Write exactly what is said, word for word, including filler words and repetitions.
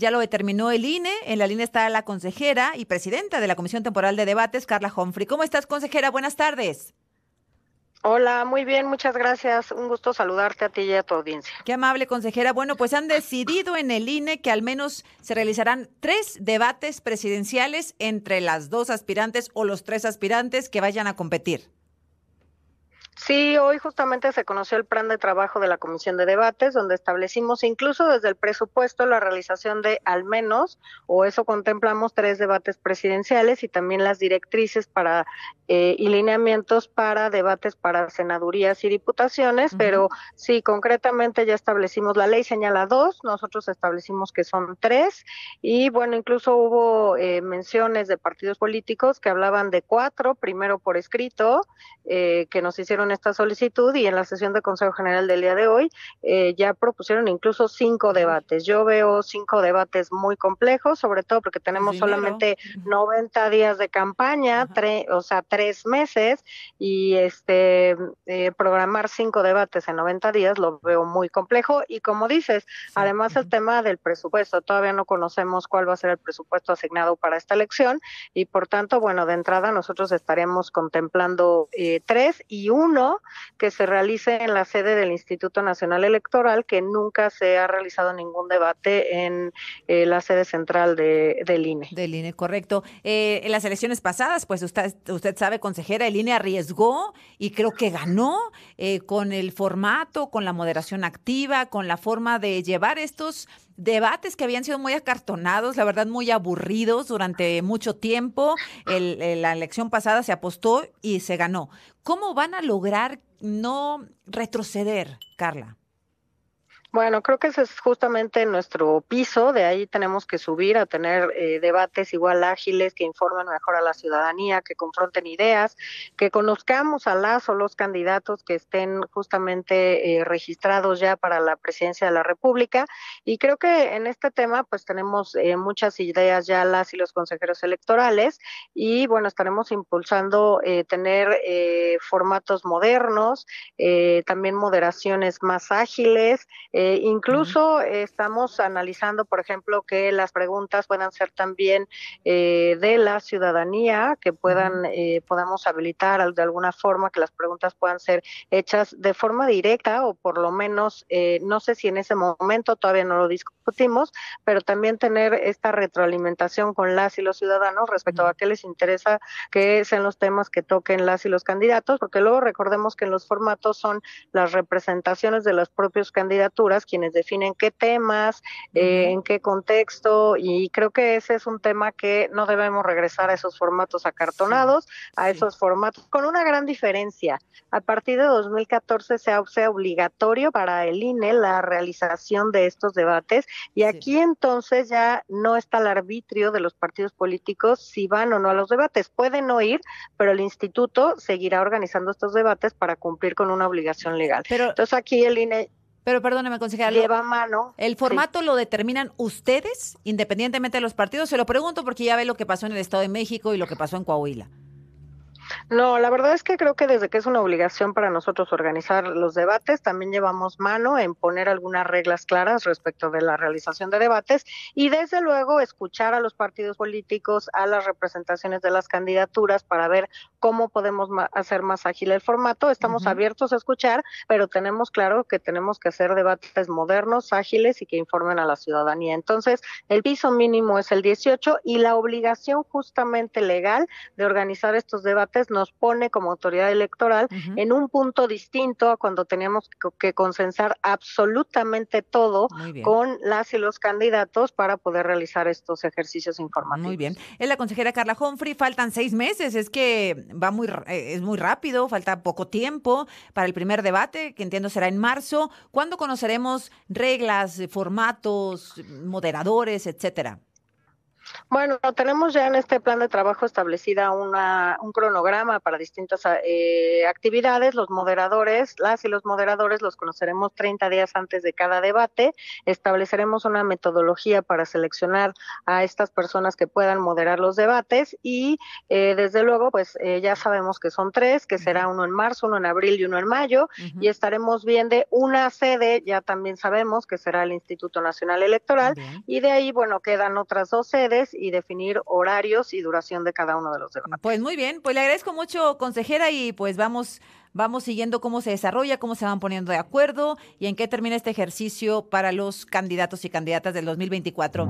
ya lo determinó el I N E. En la línea está la consejera y presidenta de la Comisión Temporal de Debates, Carla Humphrey. ¿Cómo estás, consejera? Buenas tardes. Hola, muy bien, muchas gracias. Un gusto saludarte a ti y a tu audiencia. Qué amable, consejera. Bueno, pues han decidido en el I N E que al menos se realizarán tres debates presidenciales entre las dos aspirantes o los tres aspirantes que vayan a competir. Sí, hoy justamente se conoció el plan de trabajo de la Comisión de Debates, donde establecimos incluso desde el presupuesto la realización de al menos, o eso contemplamos, tres debates presidenciales y también las directrices para eh, y lineamientos para debates para senadurías y diputaciones, uh-huh. pero sí, concretamente ya establecimos, la ley señala dos, nosotros establecimos que son tres, y bueno, incluso hubo eh, menciones de partidos políticos que hablaban de cuatro, primero por escrito, eh, que nos hicieron esta solicitud, y en la sesión de Consejo General del día de hoy eh, ya propusieron incluso cinco debates. Yo veo cinco debates muy complejos, sobre todo porque tenemos Dinero. solamente noventa días de campaña, tre o sea, tres meses, y este eh, programar cinco debates en noventa días lo veo muy complejo, y como dices, sí. además Ajá. el tema del presupuesto, todavía no conocemos cuál va a ser el presupuesto asignado para esta elección, y por tanto, bueno, de entrada nosotros estaremos contemplando eh, tres y uno que se realice en la sede del Instituto Nacional Electoral, que nunca se ha realizado ningún debate en eh, la sede central de, del I N E. Del I N E, correcto. Eh, en las elecciones pasadas, pues usted, usted sabe, consejera, el I N E arriesgó y creo que ganó eh, con el formato, con la moderación activa, con la forma de llevar estos debates que habían sido muy acartonados, la verdad muy aburridos durante mucho tiempo. El, el, la elección pasada se apostó y se ganó. ¿Cómo van a lograr no retroceder, Carla? Bueno, creo que ese es justamente nuestro piso, de ahí tenemos que subir a tener eh, debates igual ágiles, que informen mejor a la ciudadanía, que confronten ideas, que conozcamos a las o los candidatos que estén justamente eh, registrados ya para la presidencia de la República, y creo que en este tema pues tenemos eh, muchas ideas ya las y los consejeros electorales, y bueno, estaremos impulsando eh, tener eh, formatos modernos, eh, también moderaciones más ágiles, eh, Eh, incluso uh-huh. eh, estamos analizando, por ejemplo, que las preguntas puedan ser también eh, de la ciudadanía, que puedan eh, podamos habilitar de alguna forma que las preguntas puedan ser hechas de forma directa, o por lo menos, eh, no sé si en ese momento todavía no lo discutimos, pero también tener esta retroalimentación con las y los ciudadanos respecto uh-huh. a qué les interesa que sean los temas que toquen las y los candidatos, porque luego recordemos que en los formatos son las representaciones de las propias candidaturas quienes definen qué temas, eh, en qué contexto, y creo que ese es un tema que no debemos regresar a esos formatos acartonados, sí, a sí. esos formatos, con una gran diferencia. A partir de dos mil catorce se hace obligatorio para el I N E la realización de estos debates, y aquí sí. entonces ya no está el arbitrio de los partidos políticos si van o no a los debates. Pueden no ir, pero el instituto seguirá organizando estos debates para cumplir con una obligación legal. Pero, entonces aquí el I N E... Pero perdóneme, consejera, lleva mano. ¿El formato sí. lo determinan ustedes, independientemente de los partidos? Se lo pregunto porque ya ve lo que pasó en el Estado de México y lo que pasó en Coahuila. No, la verdad es que creo que desde que es una obligación para nosotros organizar los debates, también llevamos mano en poner algunas reglas claras respecto de la realización de debates, y desde luego escuchar a los partidos políticos, a las representaciones de las candidaturas, para ver cómo podemos hacer más ágil el formato. Estamos Uh-huh. abiertos a escuchar, pero tenemos claro que tenemos que hacer debates modernos, ágiles y que informen a la ciudadanía. Entonces, el piso mínimo es el dieciocho, y la obligación justamente legal de organizar estos debates nos pone como autoridad electoral uh-huh. en un punto distinto a cuando teníamos que consensar absolutamente todo con las y los candidatos para poder realizar estos ejercicios informativos. Muy bien. Es la consejera Carla Humphrey. Faltan seis meses, es que va muy es muy rápido, falta poco tiempo para el primer debate, que entiendo será en marzo. ¿Cuándo conoceremos reglas, formatos, moderadores, etcétera? Bueno, tenemos ya en este plan de trabajo establecida una, un cronograma para distintas eh, actividades. Los moderadores, las y los moderadores los conoceremos treinta días antes de cada debate. Estableceremos una metodología para seleccionar a estas personas que puedan moderar los debates y eh, desde luego pues eh, ya sabemos que son tres, que será uno en marzo, uno en abril y uno en mayo. Uh-huh. Y estaremos bien de una sede, ya también sabemos que será el Instituto Nacional Electoral. Uh-huh. Y de ahí, bueno, quedan otras dos sedes y definir horarios y duración de cada uno de los debates. Pues muy bien, pues le agradezco mucho, consejera, y pues vamos vamos siguiendo cómo se desarrolla, cómo se van poniendo de acuerdo y en qué termina este ejercicio para los candidatos y candidatas del dos mil veinticuatro.